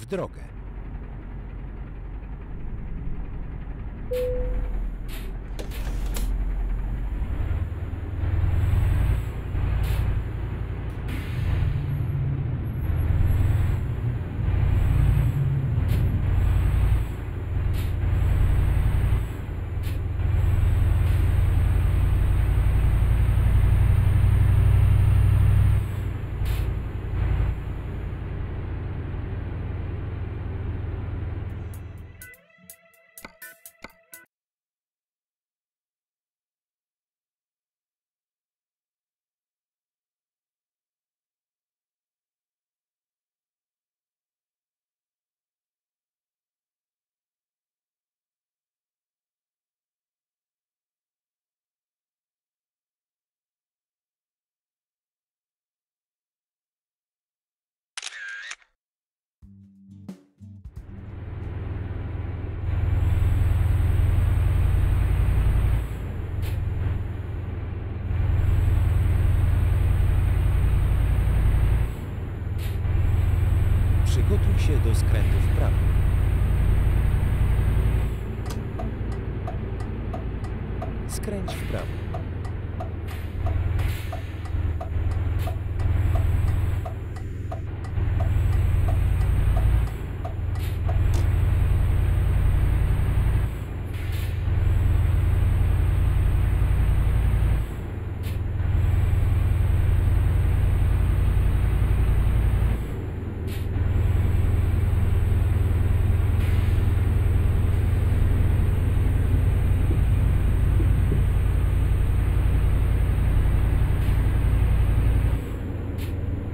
w drogę. Gotuj się do skrętu w prawo. Skręć w prawo.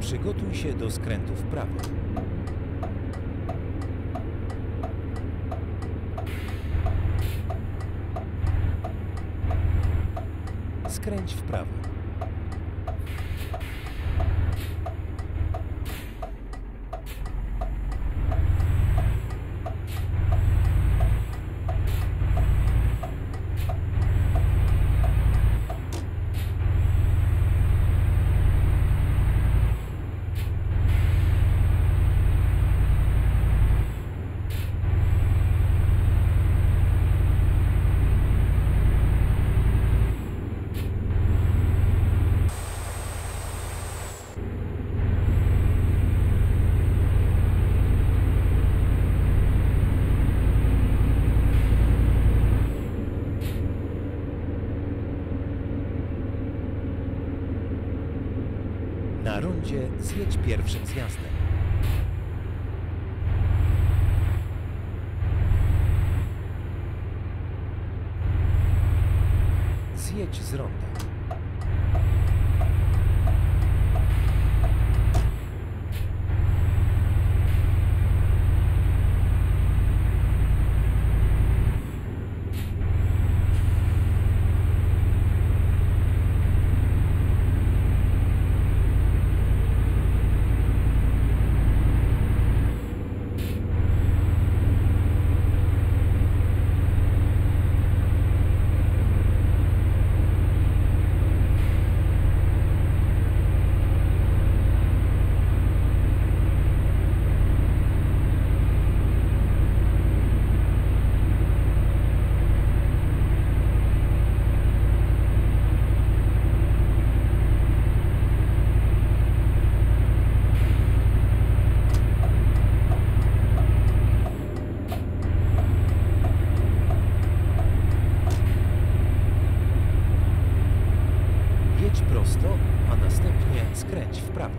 Przygotuj się do skrętu w prawo. Skręć w prawo. Na rondzie zjedź pierwszym zjazdem. Zjedź z ronda. Prosto, a następnie skręć w prawo.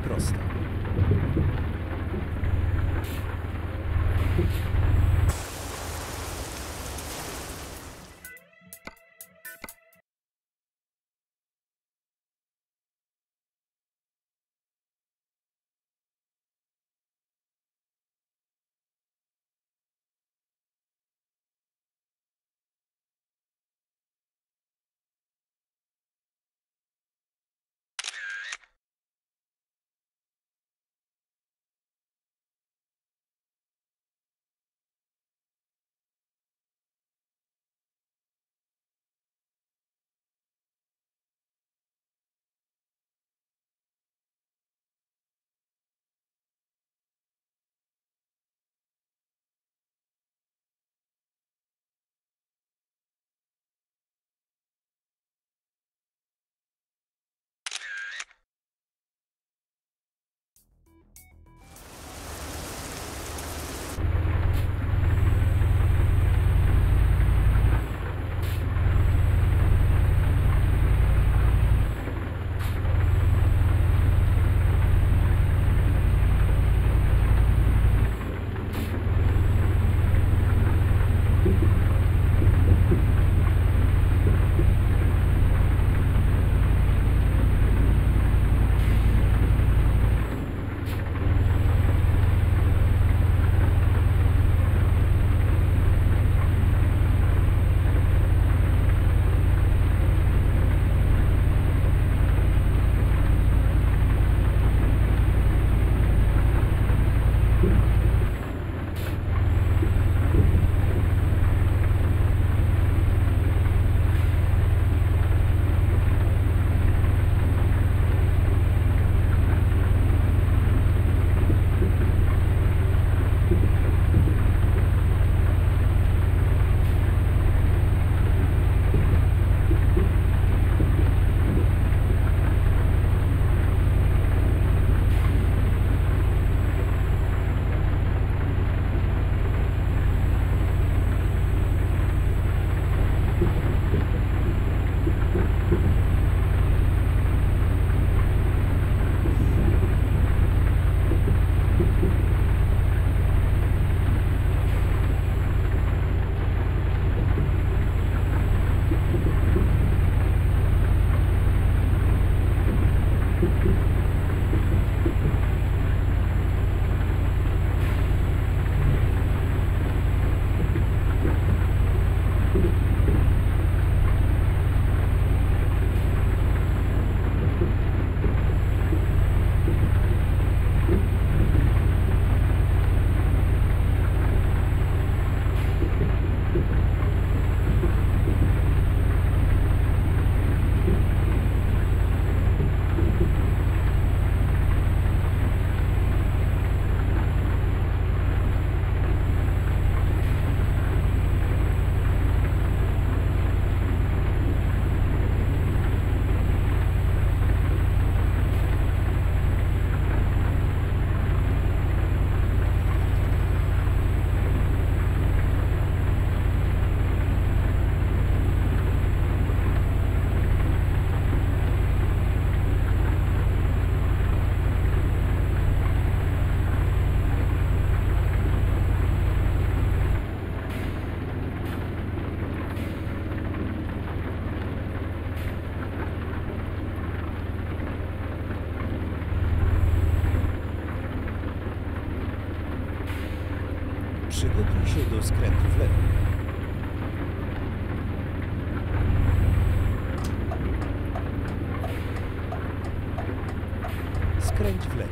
prosto. Przygotuj się do skrętu w lewo. Skręć w lewo.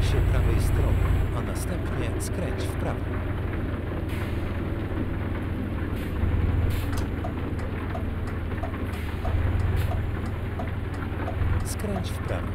Trzymaj się prawej strony, a następnie skręć w prawo. Skręć w prawo.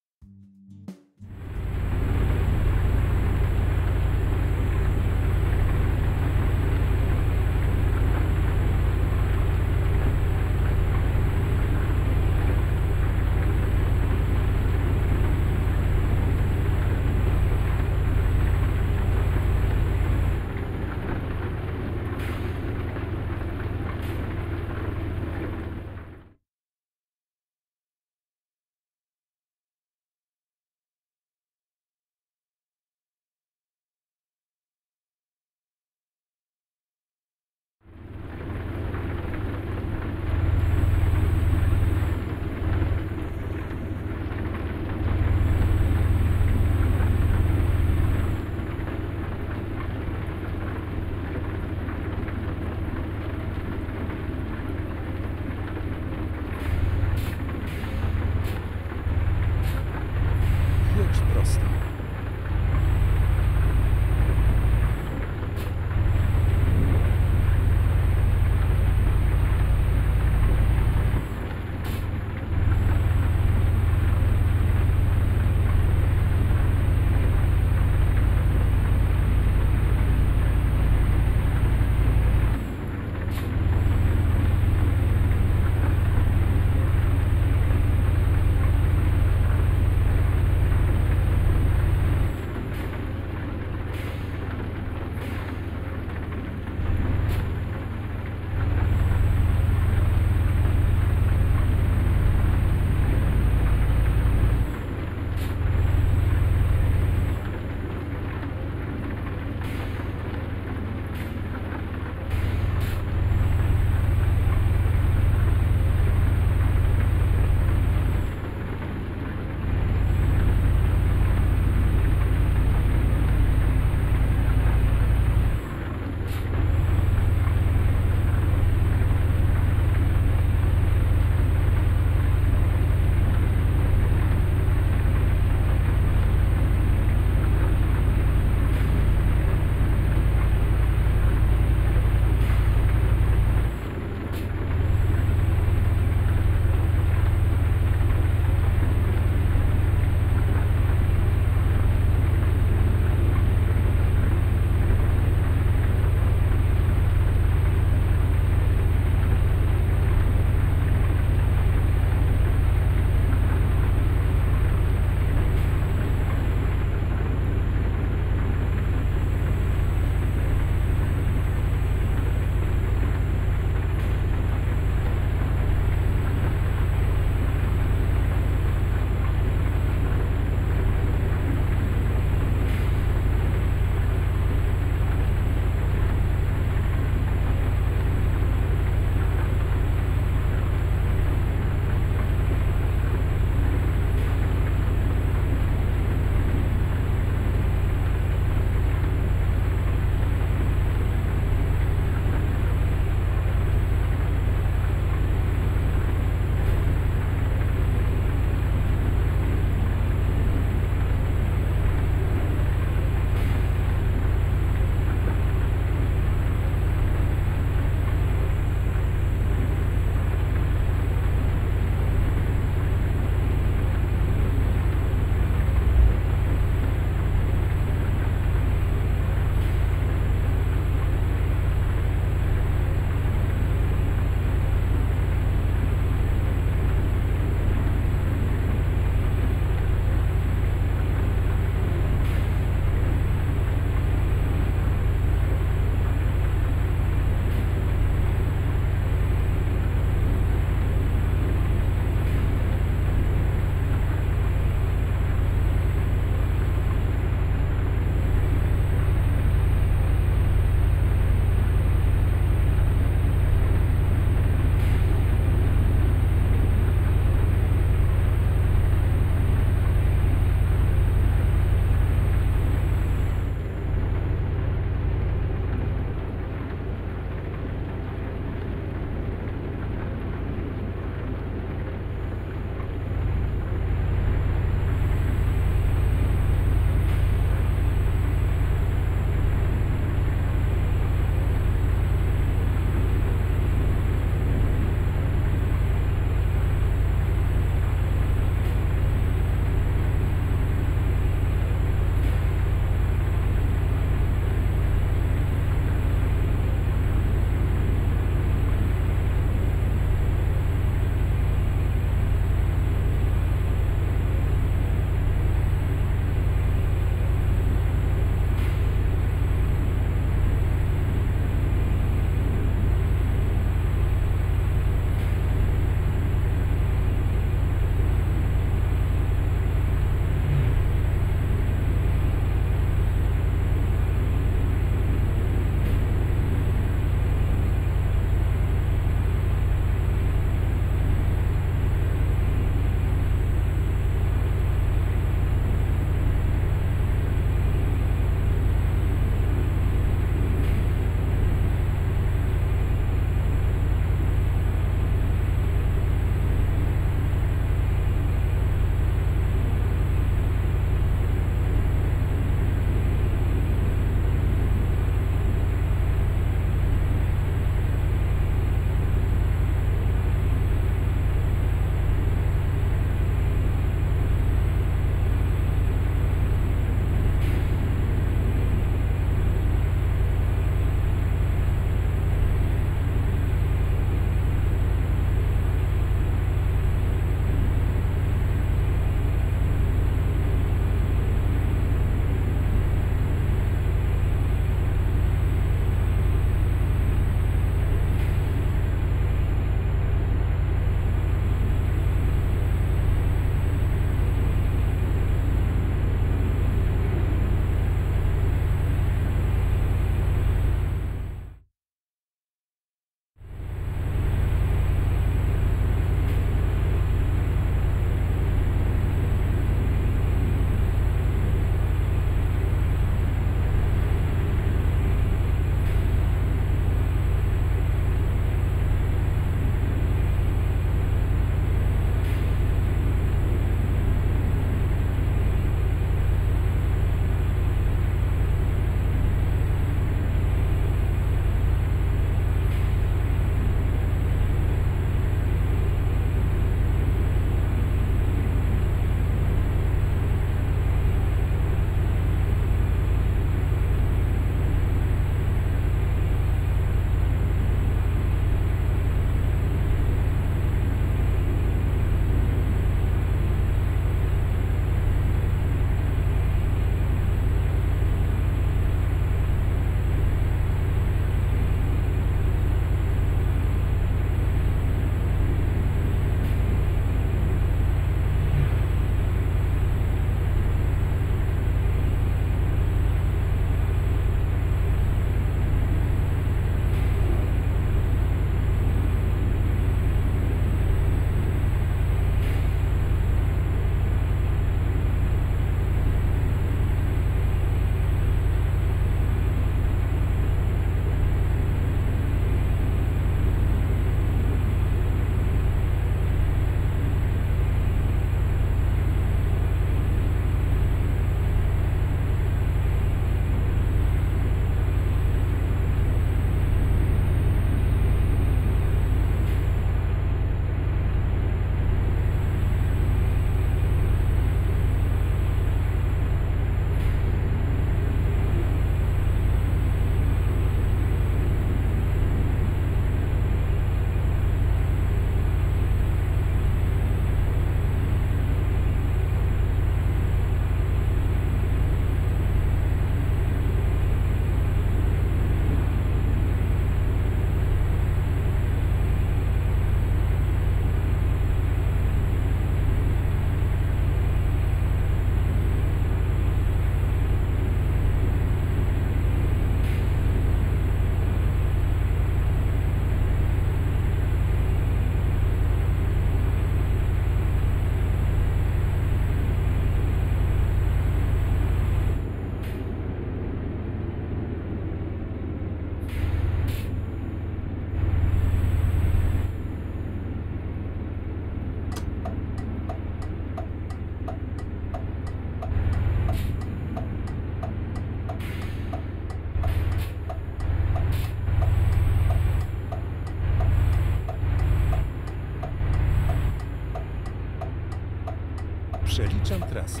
trasę.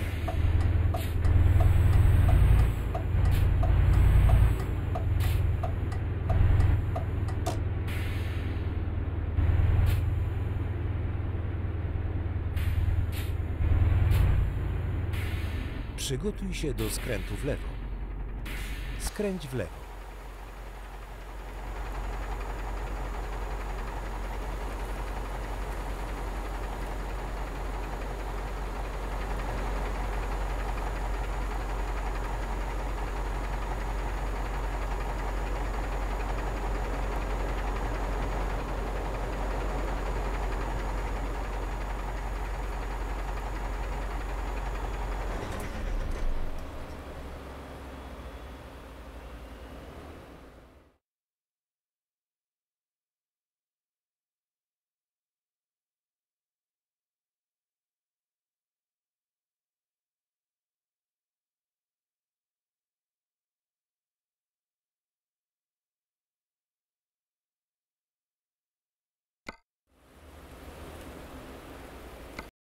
Przygotuj się do skrętu w lewo. Skręć w lewo.